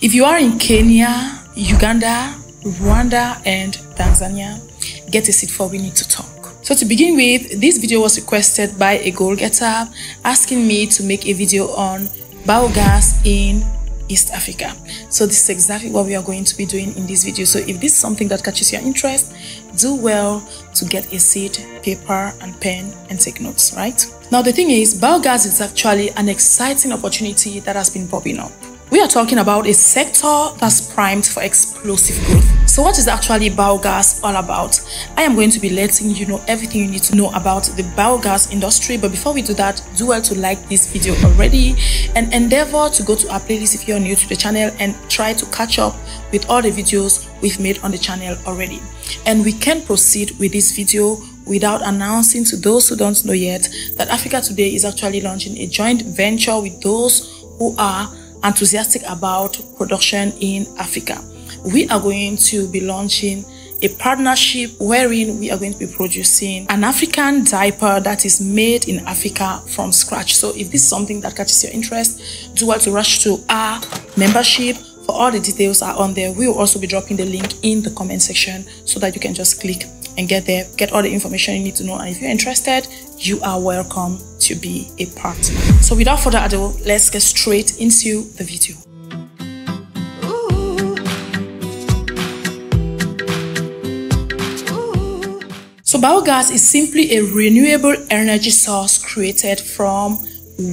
If you are in Kenya, Uganda, Rwanda, and Tanzania, get a seat for We Need to Talk. So to begin with, this video was requested by a goal getter asking me to make a video on biogas in East Africa. So this is exactly what we are going to be doing in this video. So if this is something that catches your interest, do well to get a seat, paper and pen and take notes, right? Now the thing is, biogas is actually an exciting opportunity that has been popping up. We are talking about a sector that's primed for explosive growth. So what is actually biogas all about? I am going to be letting you know everything you need to know about the biogas industry. But before we do that, do well to like this video already and endeavor to go to our playlist if you're new to the channel and try to catch up with all the videos we've made on the channel already. And we can proceed with this video without announcing to those who don't know yet that Africa Today is actually launching a joint venture with those who are enthusiastic about production in Africa. We are going to be launching a partnership wherein we are going to be producing an African diaper that is made in Africa from scratch. So if this is something that catches your interest, do well to rush to our membership. For all the details are on there. We will also be dropping the link in the comment section so that you can just click and get there, get all the information you need to know. And if you're interested, you are welcome to be a part. So without further ado, let's get straight into the video. So biogas is simply a renewable energy source created from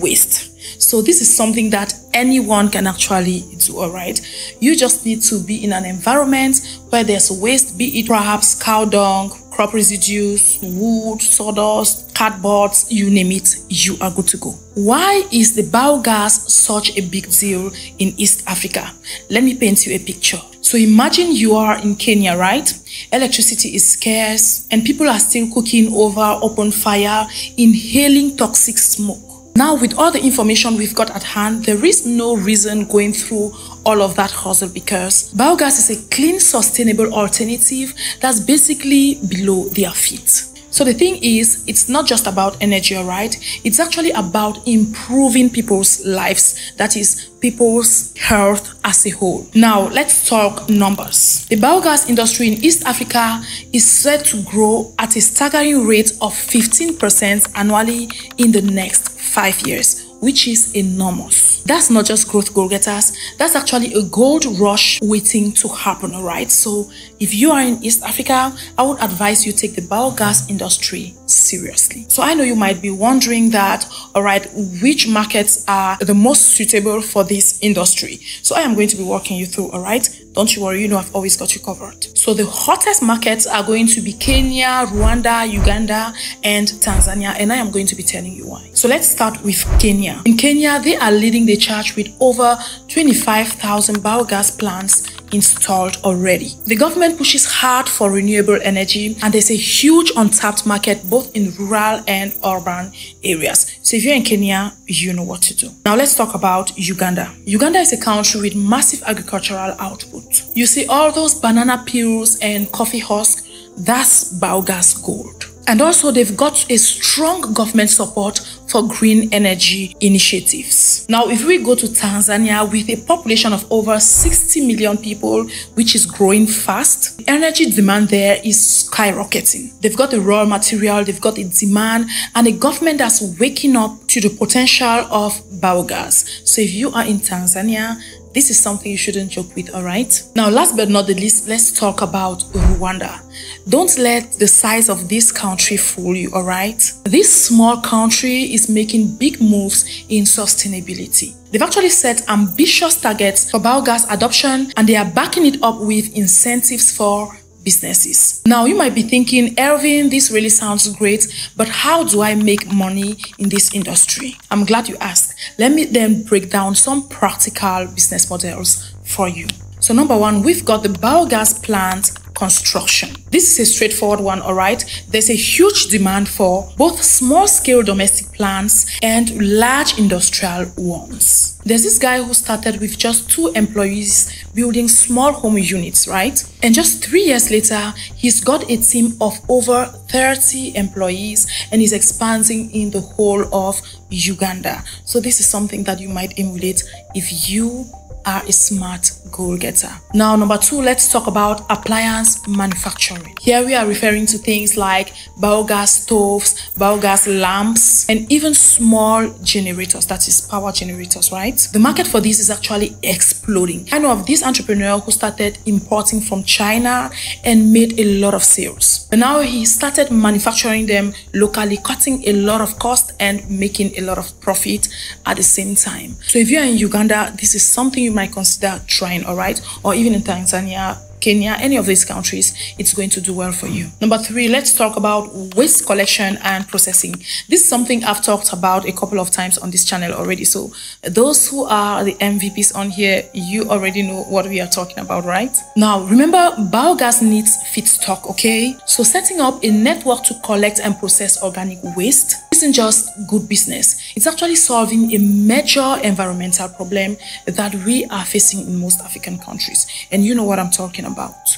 waste. So this is something that anyone can actually do, all right? You just need to be in an environment where there's waste, be it perhaps cow dung, crop residues, wood, sawdust, cardboard, you name it, you are good to go. Why is the biogas such a big deal in East Africa? Let me paint you a picture. So imagine you are in Kenya, right? Electricity is scarce and people are still cooking over open fire, inhaling toxic smoke. Now, with all the information we've got at hand, there is no reason going through all of that hustle because biogas is a clean, sustainable alternative that's basically below their feet. So the thing is, it's not just about energy, right? It's actually about improving people's lives, that is, people's health as a whole. Now, let's talk numbers. The biogas industry in East Africa is set to grow at a staggering rate of 15% annually in the next 5 years, which is enormous. That's not just growth goal getters, that's actually a gold rush waiting to happen, all right? So if you are in East Africa, I would advise you take the biogas industry seriously. So I know you might be wondering that, all right, which markets are the most suitable for this industry? So I am going to be walking you through, all right? Don't you worry, you know I've always got you covered. So the hottest markets are going to be Kenya, Rwanda, Uganda, and Tanzania, and I am going to be telling you why. So let's start with Kenya. In Kenya, they are leading the charge with over 25,000 biogas plants installed already. The government pushes hard for renewable energy and there's a huge untapped market both in rural and urban areas. So if you're in Kenya, you know what to do. Now let's talk about Uganda. Uganda is a country with massive agricultural output. You see all those banana peels and coffee husk, that's biogas gold. And also they've got a strong government support for green energy initiatives. Now, if we go to Tanzania with a population of over 60 million people, which is growing fast, the energy demand there is skyrocketing. They've got the raw material, they've got the demand, and a government that's waking up to the potential of biogas. So if you are in Tanzania, this is something you shouldn't joke with, all right? Now, last but not the least, let's talk about Rwanda. Don't let the size of this country fool you, all right? This small country is making big moves in sustainability. They've actually set ambitious targets for biogas adoption and they are backing it up with incentives for businesses. Now, you might be thinking, Erwin, this really sounds great, but how do I make money in this industry? I'm glad you asked. Let me then break down some practical business models for you. So number one, we've got the biogas plant construction. This is a straightforward one, all right? There's a huge demand for both small-scale domestic plants and large industrial ones. There's this guy who started with just 2 employees building small home units, right? And just 3 years later, he's got a team of over 30 employees and is expanding in the whole of Uganda. So this is something that you might emulate if you are a smart goal getter. Now, number two, let's talk about appliance manufacturing. Here we are referring to things like biogas stoves, biogas lamps, and even small generators, that is power generators, right? The market for this is actually exploding. I know of this entrepreneur who started importing from China and made a lot of sales. And now he started manufacturing them locally, cutting a lot of cost and making a lot of profit at the same time. So if you're in Uganda, this is something you might consider trying, all right? Or even in Tanzania, Kenya, any of these countries, it's going to do well for you. Number three, let's talk about waste collection and processing. This is something I've talked about a couple of times on this channel already. So those who are the MVPs on here, you already know what we are talking about, right? Now, remember, biogas needs feedstock, okay? So setting up a network to collect and process organic waste isn't just good business. It's actually solving a major environmental problem that we are facing in most African countries. And you know what I'm talking about.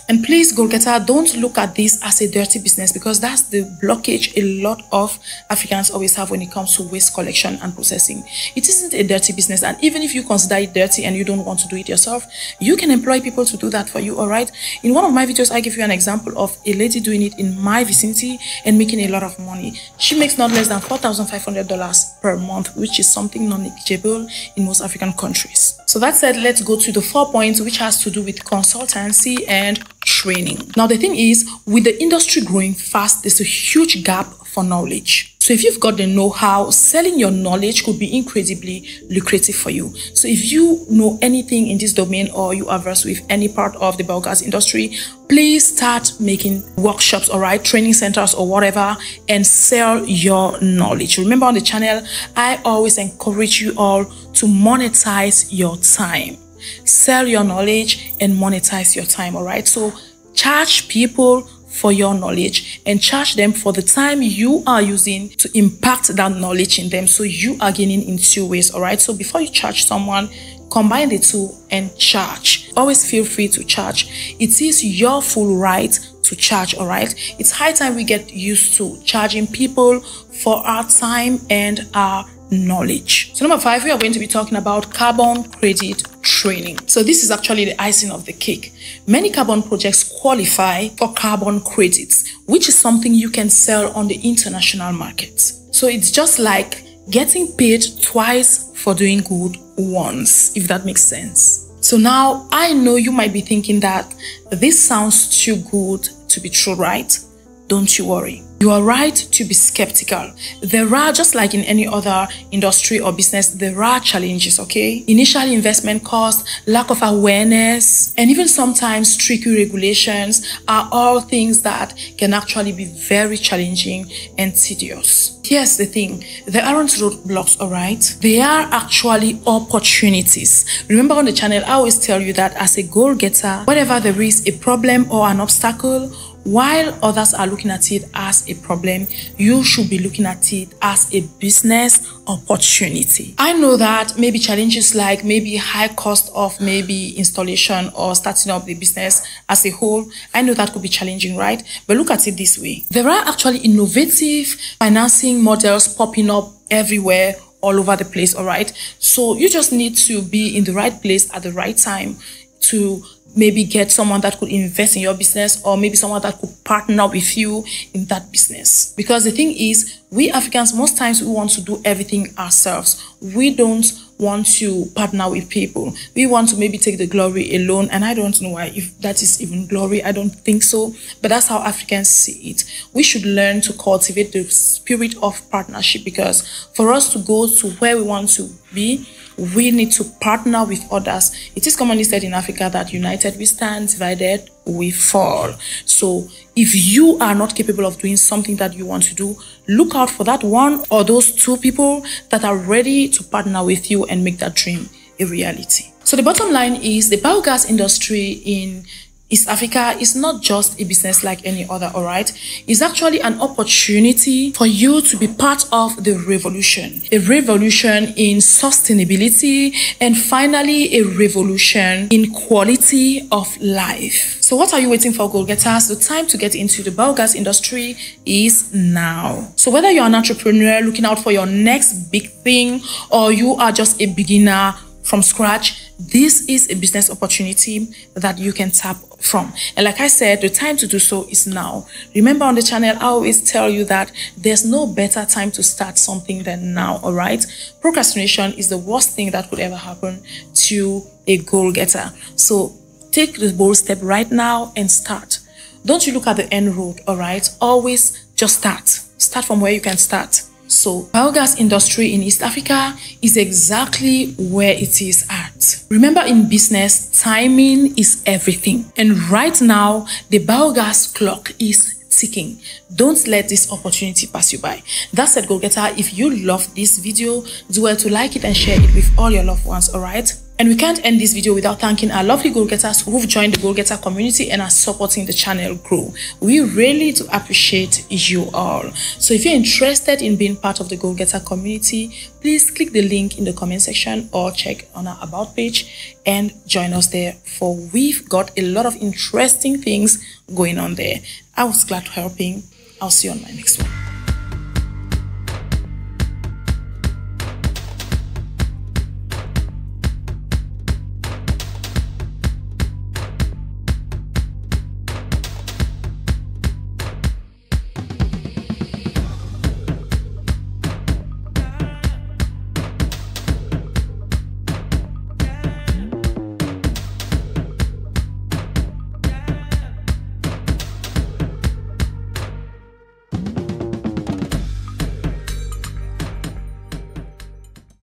And please, goal getter, don't look at this as a dirty business, because that's the blockage a lot of Africans always have when it comes to waste collection and processing. It isn't a dirty business, and even if you consider it dirty and you don't want to do it yourself, you can employ people to do that for you, all right? In one of my videos, I give you an example of a lady doing it in my vicinity and making a lot of money. She makes not less than $4,500 per month, which is something non-negligible in most African countries. So that said, let's go to the 4 points, which has to do with consultancy and training. Now, the thing is, with the industry growing fast, there's a huge gap for knowledge. So if you've got the know-how, selling your knowledge could be incredibly lucrative for you. So if you know anything in this domain, or you are versed with any part of the biogas industry, please start making workshops, all right, training centers or whatever, and sell your knowledge. Remember, on the channel, I always encourage you all to monetize your time. Sell your knowledge and monetize your time, all right? So charge people for your knowledge and charge them for the time you are using to impact that knowledge in them. So you are gaining in two ways, all right? So before you charge someone, combine the two and charge. Always feel free to charge. It is your full right to charge, all right? It's high time we get used to charging people for our time and our knowledge. So number 5, we are going to be talking about carbon credit training. So this is actually the icing of the cake. Many carbon projects qualify for carbon credits, which is something you can sell on the international market. So it's just like getting paid twice for doing good once, if that makes sense. So now, I know you might be thinking that this sounds too good to be true, right? Don't you worry. You are right to be skeptical. There are, just like in any other industry or business, there are challenges, okay? Initial investment costs, lack of awareness, and even sometimes tricky regulations are all things that can actually be very challenging and tedious. Here's the thing, there aren't roadblocks, all right? They are actually opportunities. Remember, on the channel, I always tell you that as a goal getter, whenever there is a problem or an obstacle, while others are looking at it as a problem, you should be looking at it as a business opportunity. I know that maybe challenges like maybe high cost of maybe installation or starting up the business as a whole, I know that could be challenging, right? But look at it this way. There are actually innovative financing models popping up everywhere, all over the place, all right? So you just need to be in the right place at the right time to maybe get someone that could invest in your business, or maybe someone that could partner with you in that business. Because the thing is, we Africans, most times we want to do everything ourselves. We don't want to partner with people. We want to maybe take the glory alone, and I don't know why, if that is even glory, I don't think so, but that's how Africans see it. We should learn to cultivate the spirit of partnership, because for us to go to where we want to be, we need to partner with others. It is commonly said in Africa that united we stand, divided we fall. So if you are not capable of doing something that you want to do, look out for that one or those two people that are ready to partner with you and make that dream a reality. So the bottom line is, the biogas industry in East Africa is not just a business like any other, all right? It's actually an opportunity for you to be part of the revolution. A revolution in sustainability, and finally, a revolution in quality of life. So what are you waiting for, goal getters? The time to get into the biogas industry is now. So whether you're an entrepreneur looking out for your next big thing, or you are just a beginner from scratch, this is a business opportunity that you can tap from. And like I said, the time to do so is now. Remember, on the channel, I always tell you that there's no better time to start something than now, all right? Procrastination is the worst thing that could ever happen to a goal getter. So take the bold step right now and start. Don't you look at the end road, all right? Always just start. Start from where you can start. So biogas industry in East Africa is exactly where it is at. Remember, in business, timing is everything. And right now, the biogas clock is ticking. Don't let this opportunity pass you by. That said, goal getter, if you love this video, do well to like it and share it with all your loved ones, all right? And we can't end this video without thanking our lovely goal getters who've joined the goal getter community and are supporting the channel grow. We really do appreciate you all. So if you're interested in being part of the goal getter community, please click the link in the comment section or check on our about page and join us there, for we've got a lot of interesting things going on there. I was glad to helping. I'll see you on my next one.